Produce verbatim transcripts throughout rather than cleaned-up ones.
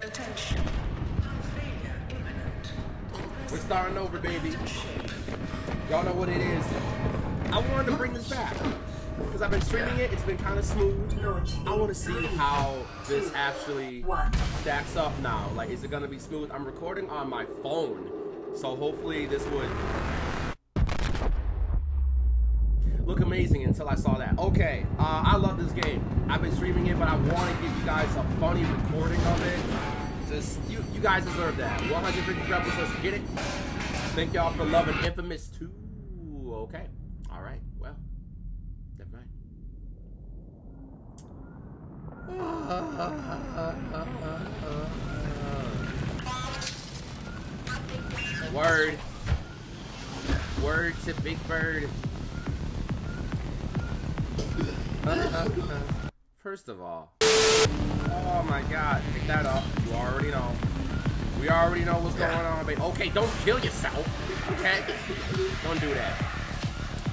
Attention. Failure imminent. We're starting over, baby. Y'all know what it is. I wanted to bring this back because I've been streaming it. It's been kind of smooth. I want to see how this actually stacks up now. Like, is it gonna be smooth? I'm recording on my phone, so hopefully this would look amazing until I saw that. Okay, uh, I love this game. I've been streaming it, but I want to give you guys a funny recording of it. Just, you, you guys deserve that. one hundred fifty rebels, let's get it. Thank y'all for loving Infamous two. Okay, all right, well, never mind. Word. Word to Big Bird. First of all, oh my god, pick that up. You already know. We already know what's going on, baby. Okay, don't kill yourself. Okay? Don't do that.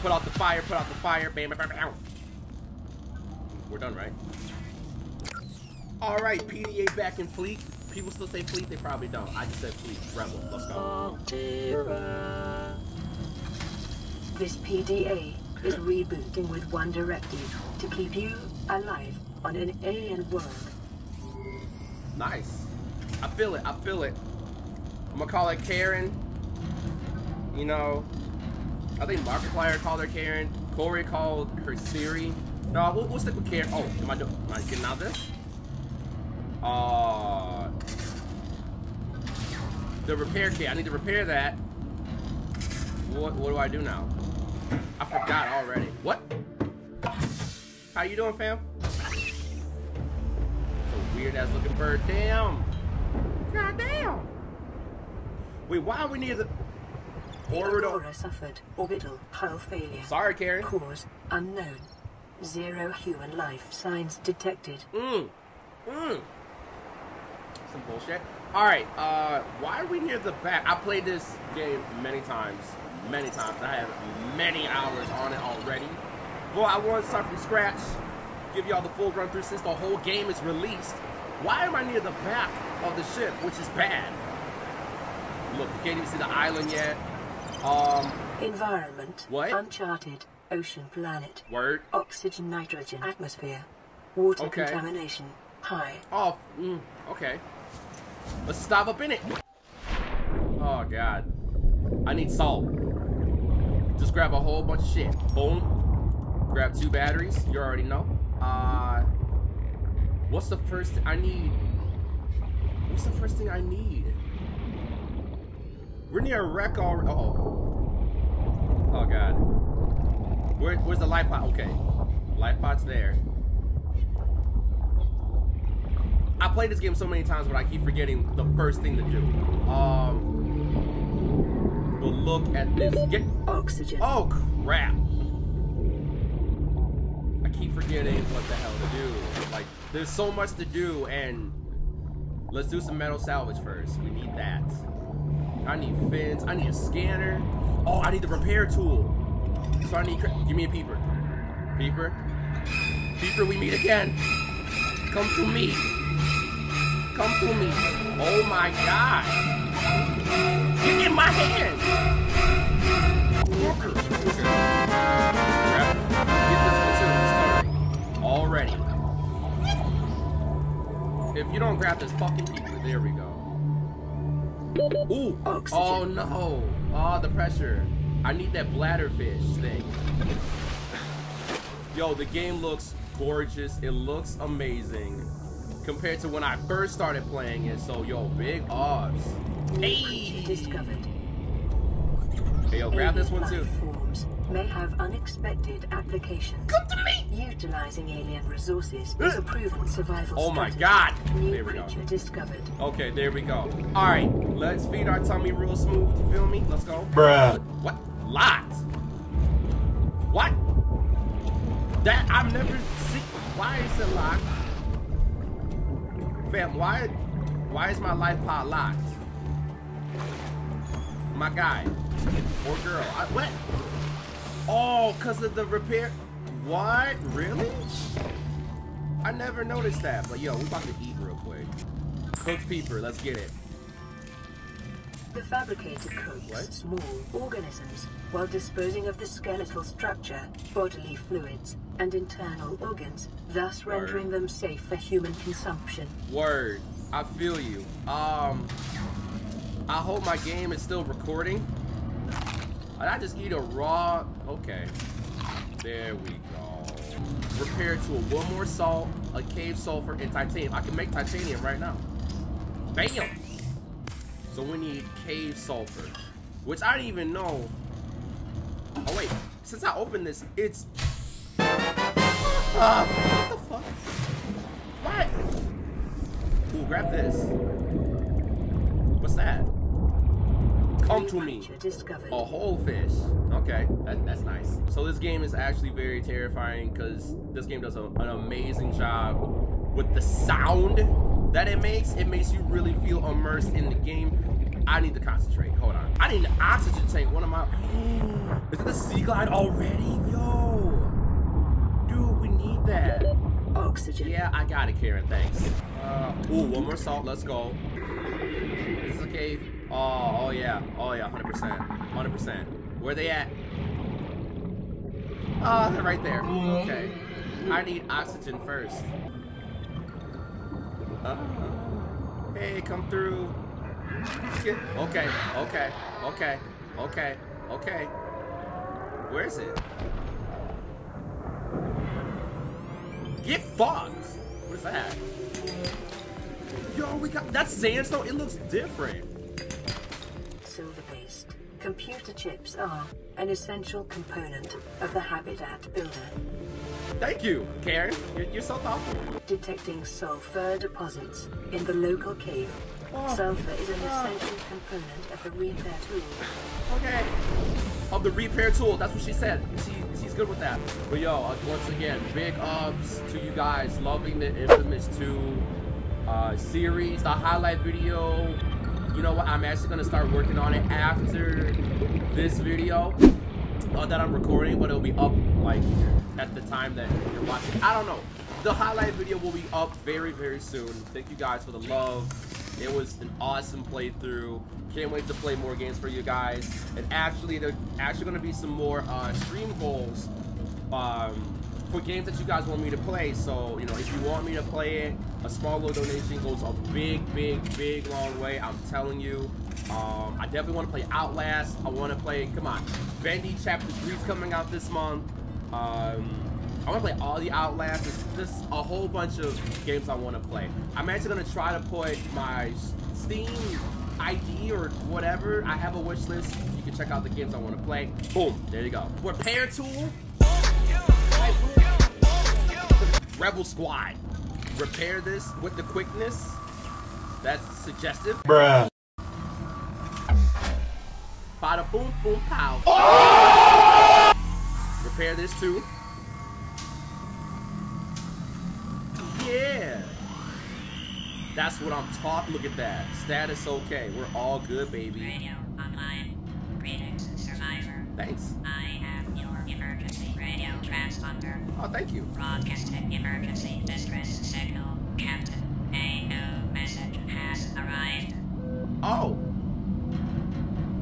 Put out the fire, put out the fire. Bam, bam, bam, bam. We're done, right? Alright, P D A back in fleet. People still say fleet, they probably don't. I just said fleet. Rebel, let's go. This P D A is rebooting with one directive, to keep you alive on an alien world. Nice. I feel it, I feel it. I'm gonna call it Karen. You know, I think Markiplier called her Karen. Corey called her Siri. No, we'll, we'll stick with Karen. Oh, am I, do am I getting out of this? Uh, the repair kit, I need to repair that. What, what do I do now? I forgot already. What? How you doing, fam? It's a weird ass looking bird. Damn. God damn. Wait, why are we near the orbital? Aurora suffered orbital hull failure. Sorry, Karen. Cause unknown. Zero human life signs detected. Mmm. Mmm. Some bullshit. All right. Uh, why are we near the back? I played this game many times. Many times. I have many hours on it already. Well, I want to start from scratch. Give y'all the full run through since the whole game is released. Why am I near the back of the ship, which is bad? Look, you can't even see the island yet. Um. Environment. What? Uncharted ocean planet. Word. Oxygen, nitrogen, atmosphere, water okay. Contamination high. Oh. Mm, okay. Let's stop up in it. Oh God. I need salt. Just grab a whole bunch of shit. Boom. Grab two batteries. You already know. Uh, what's the first thing I need? What's the first thing I need? We're near a wreck already. Oh. Oh God. Where, where's the life pod? Okay. Life pod's there. I played this game so many times, but I keep forgetting the first thing to do. Um. Look at this. Get oxygen. Oh crap. I keep forgetting what the hell to do. Like, there's so much to do, and let's do some metal salvage first. We need that. I need fins. I need a scanner. Oh, I need the repair tool. So I need cra give me a peeper. Peeper. Peeper, we meet again. Come to me. Come to me. Oh my god. You get my hand! Walker! Grab it. Get this material started. Already. If you don't grab this fucking people, there we go. Ooh! Oxygen. Oh no! Oh, the pressure. I need that bladderfish thing. Yo, the game looks gorgeous. It looks amazing. Compared to when I first started playing it, so yo, big odds. Hey! Discovered. Hey, yo, grab this one too. Forms may have unexpected applications. Come to me! Utilizing alien resources is a proven survival oh strategy. My god! New there we go. Discovered. Okay, there we go. Alright, let's feed our tummy real smooth. You feel me? Let's go. Bruh. What? Lots. What? That I've never seen. Why is it locked? Fam, why, why is my life pod locked? My guy or girl. I, what? Oh, because of the repair. What? Really? I never noticed that. But yo, we about to eat real quick. Pick Peeper, let's get it. The fabricated coats what? small organisms while disposing of the skeletal structure, bodily fluids, and internal organs, thus Word. rendering them safe for human consumption. Word. I feel you. Um, I hope my game is still recording. And I just eat a raw... Okay. There we go. Repair tool. One more salt, a cave sulfur, and titanium. I can make titanium right now. Bam! So we need cave sulfur, which I didn't even know. Oh wait, since I opened this, it's... Uh, what the fuck? What? Ooh, grab this. What's that? Come to me. A whole fish. Okay, that, that's nice. So this game is actually very terrifying because this game does a, an amazing job with the sound that it makes. It makes you really feel immersed in the game. I need to concentrate. Hold on. I need an oxygen tank. One of my... Is it the sea glide already? Yo. Dude, we need that. Oxygen. Yeah, I got it, Karen. Thanks. Uh, ooh, one more salt. Let's go. This is a cave. Oh, oh yeah. Oh yeah, one hundred percent. one hundred percent. Where they at? Oh, they're right there. Okay. I need oxygen first. Uh, hey, come through. Okay, okay, okay, okay, okay. Where is it? Get fucked! What is that? Yo, we got that's sandstone. It looks different. Silver paste. Computer chips are an essential component of the habitat builder. Thank you, Karen. You're, you're so thoughtful. Detecting sulfur deposits in the local cave. Oh, sulfur is an oh. essential component of the repair tool. Okay. Of the repair tool. That's what she said. She, she's good with that. But yo, uh, once again, big ups to you guys. Loving the Infamous two uh, series, the highlight video. You know what? I'm actually gonna start working on it after this video uh, that I'm recording, but it'll be up like at the time that you're watching. I don't know. The highlight video will be up very, very soon. Thank you guys for the love. It was an awesome playthrough. Can't wait to play more games for you guys. And actually, there's actually gonna be some more uh, stream goals um, for games that you guys want me to play. So you know, if you want me to play it, a small little donation goes a big, big, big long way. I'm telling you. Um, I definitely want to play Outlast. I want to play, come on, Bendy Chapter three is coming out this month. Um, I want to play all the Outlast. There's just a whole bunch of games I want to play. I'm actually going to try to put my Steam I D or whatever. I have a wish list. You can check out the games I want to play. Boom. There you go. Repair tool. Rebel Squad. Repair this with the quickness. That's suggestive. Bruh. Bada boom, boom, pow. Oh! Repair this too. Yeah. That's what I'm taught. Look at that. Status okay. We're all good, baby. Radio online. Greetings, survivor. Thanks. I am your emergency radio transponder. Oh, thank you. Broadcasting emergency distress signal, Captain. A new message has arrived. Oh.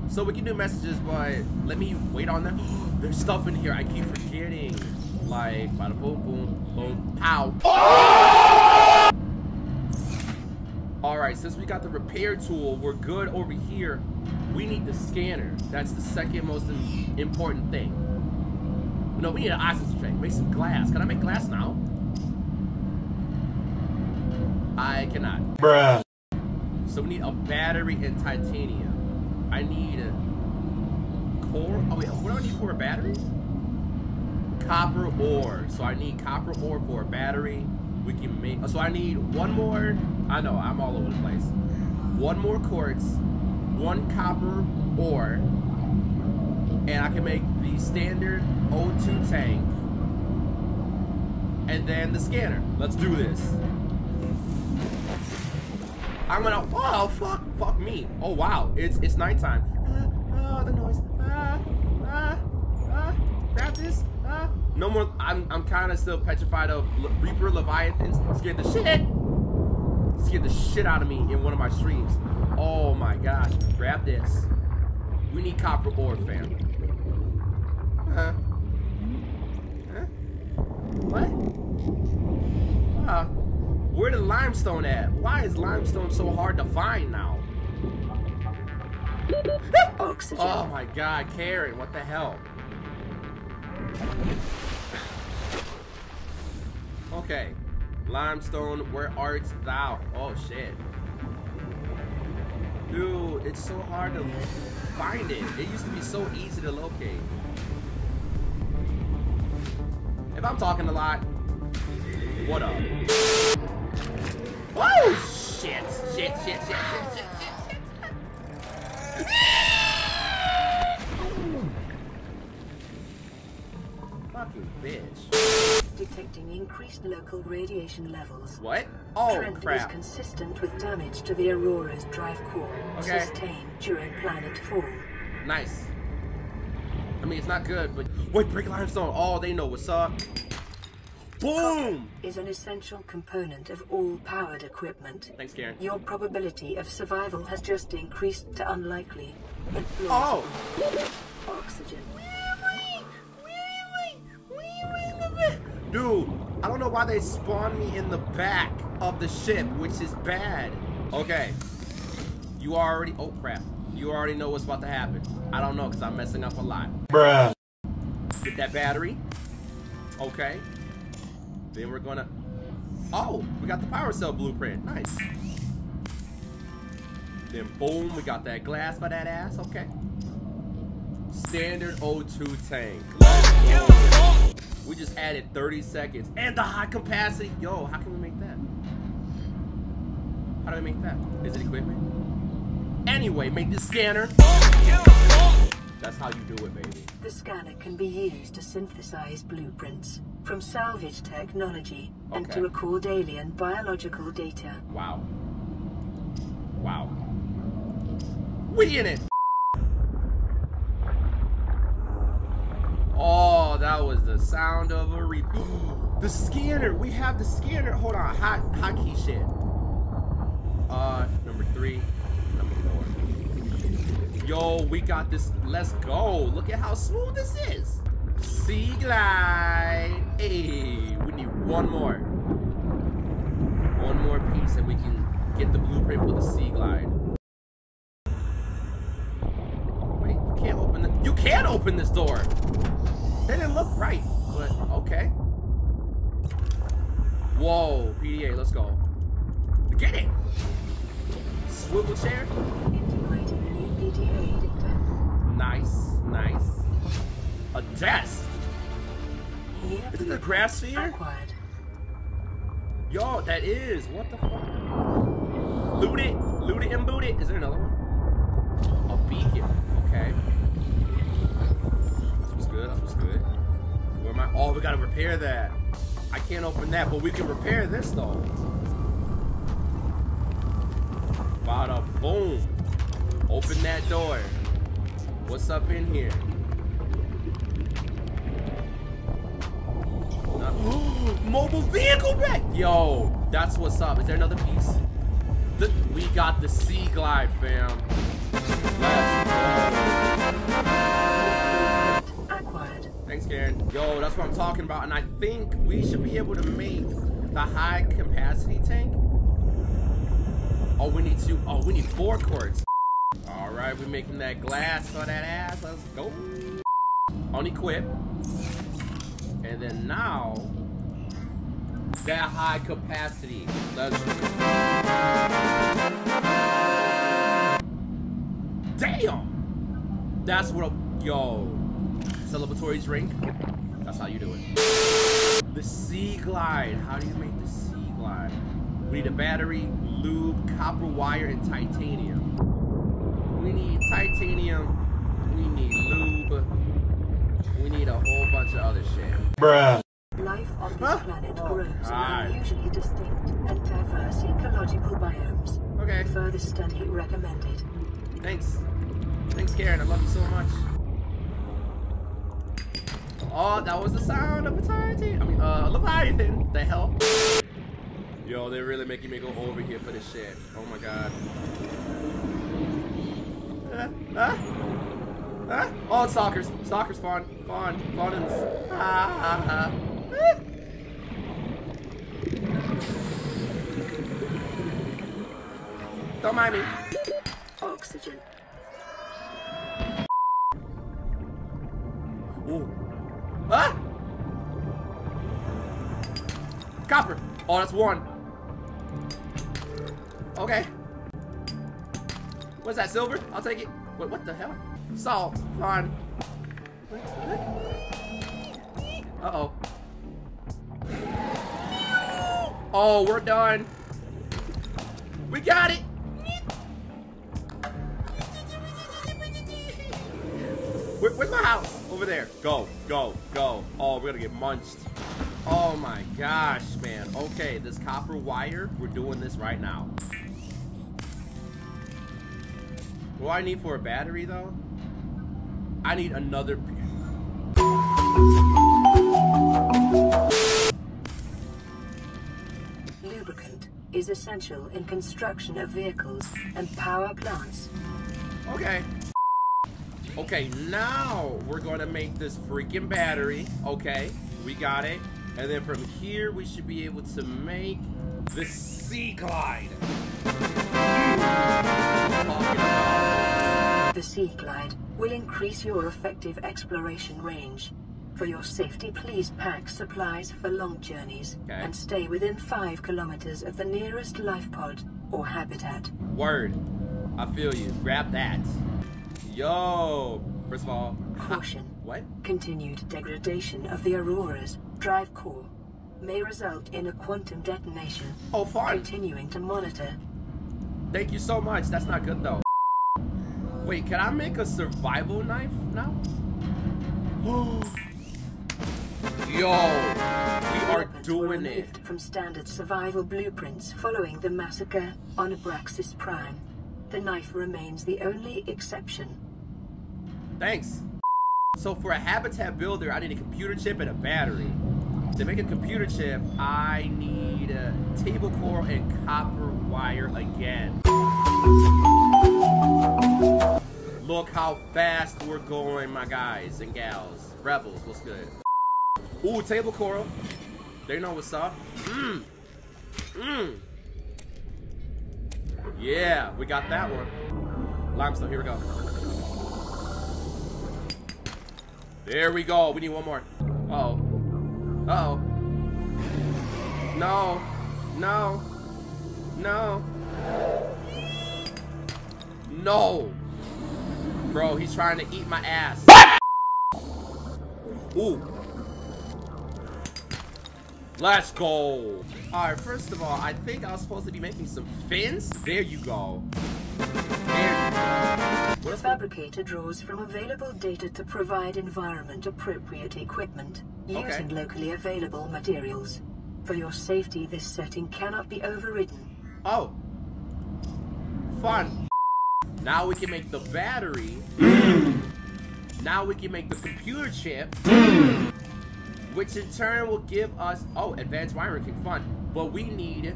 So we can do messages, but let me wait on them. There's stuff in here I keep forgetting. Like, bada boom, boom, boom, pow. Oh! All right, since we got the repair tool, we're good over here. We need the scanner. That's the second most important thing. No, we need an oxygen tank. Make some glass. Can I make glass now? I cannot. Bruh. So we need a battery and titanium. I need a core. Oh wait, what do I need for a battery? Copper ore. So I need copper ore for a battery. We can make, so I need one more, I know I'm all over the place, one more quartz, one copper ore, and I can make the standard O two tank, and then the scanner. Let's do this. I'm gonna, oh fuck, fuck me. Oh wow, it's it's nighttime. Ah, oh, the noise, ah, ah, ah, grab this. No more. I'm, I'm kind of still petrified of Le Reaper Leviathans. Scared the shit. scared the shit out of me in one of my streams. Oh my gosh. Grab this. We need copper ore, fam. Huh? Huh? What? Uh, where the limestone at? Why is limestone so hard to find now? Oxygen. Oh my god, Karen, what the hell? Okay. Limestone, where art thou? Oh shit. Dude, it's so hard to find it. It used to be so easy to locate. If I'm talking a lot, what up? Oh shit, shit, shit, shit, shit, shit, shit, shit. Fucking bitch. Detecting increased local radiation levels. What? Oh, trend crap. Is consistent with damage to the Aurora's drive core. Okay. Sustained during planet fall. Nice. I mean, it's not good, but wait, break limestone. Oh, they know what's up. Boom! Copper is an essential component of all powered equipment. Thanks, Karen. Your probability of survival has just increased to unlikely. Oh! Oxygen. Dude, I don't know why they spawned me in the back of the ship, which is bad. Okay. You already... Oh, crap. You already know what's about to happen. I don't know, because I'm messing up a lot. Bruh. Get that battery. Okay. Then we're gonna... Oh, we got the power cell blueprint. Nice. Then, boom, we got that glass for that ass. Okay. Standard O two tank. Let's go. We just added thirty seconds and the high capacity. Yo, how can we make that? How do we make that? Is it equipment? Anyway, make the scanner. That's how you do it, baby. The scanner can be used to synthesize blueprints from salvage technology and okay. to record alien biological data. Wow. Wow. We in it. Oh, that was the sound of a reaper. The scanner. We have the scanner. Hold on. Hot, hotkey shit. Uh, number three. Number four. Yo, we got this. Let's go. Look at how smooth this is. Sea glide. Hey, we need one more. One more piece and we can get the blueprint for the sea glide. Wait, you can't open the... You can't open this door. They didn't look right, but okay. Whoa, P D A, let's go. Get it! Swivel chair. Integrating new P D A data. Nice, nice. A desk! Is it the grass sphere? Yo, that is. What the fuck? Loot it, loot it and boot it. Is there another one? A beacon, okay. Good, that was good. Where am I? Oh, we gotta repair that. I can't open that, but we can repair this though. Bada boom. Open that door. What's up in here? Mobile vehicle back. Yo, that's what's up. Is there another piece? The we got the sea glide, fam. Thanks, Karen. Yo, that's what I'm talking about, and I think we should be able to make the high capacity tank. Oh, we need two. Oh, we need four quarts. All right, we're making that glass for that ass. Let's go. Unequip. And then now, that high capacity. Let's go. Damn. That's what a yo. Celebratory drink. That's how you do it. The sea glide. How do you make the sea glide? We need a battery, lube, copper wire, and titanium. We need titanium. We need lube. We need a whole bunch of other shit. Bruh. Life on this huh? planet grows in unusually distinct and diverse ecological biomes. Okay. Further study recommended. Thanks. Thanks, Karen. I love you so much. Oh, that was the sound of a Titan. I mean, uh, Leviathan. The hell? Yo, they're really making me go over here for this shit. Oh my god. Ah, ah, ah. Oh, it's stalkers. Stalkers spawn. Spawn. Spawn in this. Ah, ah, ah. Ah. Don't mind me. Oxygen. Ooh. Ah! Copper. Oh, that's one. Okay. What's that, silver? I'll take it. Wait, what the hell? Salt. Fine. Uh-oh. Oh, we're done. We got it. Where, where's my house? Over there. Go, go, go. Oh, we're gonna get munched. Oh my gosh, man. Okay, this copper wire, we're doing this right now. What do I need for a battery, though? I need another... Lubricant is essential in construction of vehicles and power plants. Okay. Okay, now we're gonna make this freaking battery. Okay, we got it. And then from here, we should be able to make the Sea Glide. The Sea Glide will increase your effective exploration range. For your safety, please pack supplies for long journeys okay. and stay within five kilometers of the nearest life pod or habitat. Word. I feel you. Grab that. Yo. First of all, caution. What? Continued degradation of the Aurora's drive core may result in a quantum detonation. Oh, fine. Continuing to monitor. Thank you so much. That's not good, though. Wait, can I make a survival knife now? Yo, we are doing it. From standard survival blueprints following the massacre on Abraxas Prime, the knife remains the only exception. Thanks. So for a habitat builder, I need a computer chip and a battery. To make a computer chip, I need a table coral and copper wire again. Look how fast we're going, my guys and gals. Rebels, what's good? Ooh, table coral. They know what's up. Mmm. Mmm. Yeah, we got that one. Limestone, here we go. There we go. We need one more. Uh-oh. Uh-oh. No. No. No. No. Bro, he's trying to eat my ass. Ooh. Let's go. Alright, first of all, I think I was supposed to be making some fins. There you go. There you go. The fabricator draws from available data to provide environment-appropriate equipment using okay. locally available materials. For your safety, this setting cannot be overridden. Oh. Fun. Now we can make the battery. Now we can make the computer chip. Which in turn will give us, oh, advanced wiring kick, fun. But we need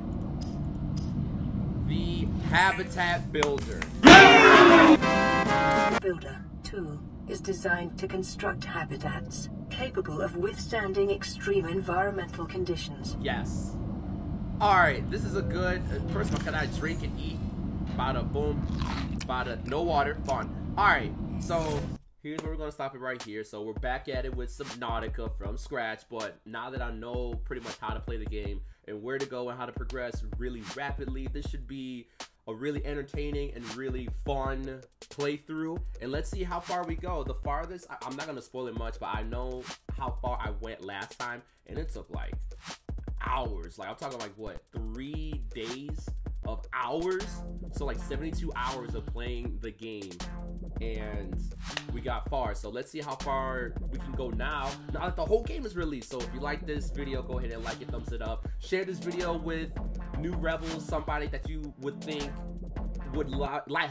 the habitat builder. The builder tool is designed to construct habitats capable of withstanding extreme environmental conditions. Yes. All right, this is a good, first of all, can I drink and eat? Bada boom, bada, no water, fun. All right, so. Here's where we're gonna stop it right here. So we're back at it with Subnautica from scratch, but now that I know pretty much how to play the game and where to go and how to progress really rapidly, this should be a really entertaining and really fun playthrough. And let's see how far we go. The farthest, I I'm not gonna spoil it much, but I know how far I went last time, and it took like hours. Like I'm talking like what, three days of hours? So like seventy-two hours of playing the game. And we got far, so let's see how far we can go now now that the whole game is released. So if you like this video, go ahead and like it, thumbs it up, share this video with new rebels, somebody that you would think would like.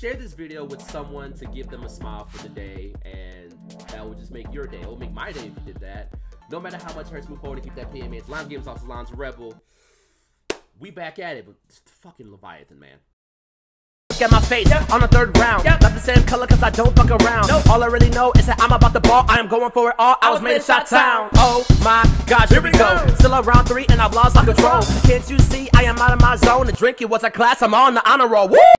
Share this video with someone to give them a smile for the day, and that will just make your day. It will make my day if you did that. No matter how much hurts, move forward and keep that P M A. It's Lime Games off the lines, rebel. We back at it, but it's the fucking Leviathan, man. Look at my face, yeah. On the third round. Yeah. Not the same color cause I don't fuck around. Nope. All I really know is that I'm about the ball. I am going for it all. I, I was made in Shottown. Oh my gosh, here, here we go. go. Still around three and I've lost my control. control. Can't you see I am out of my zone? And drinking was a class, I'm on the honor roll. Woo!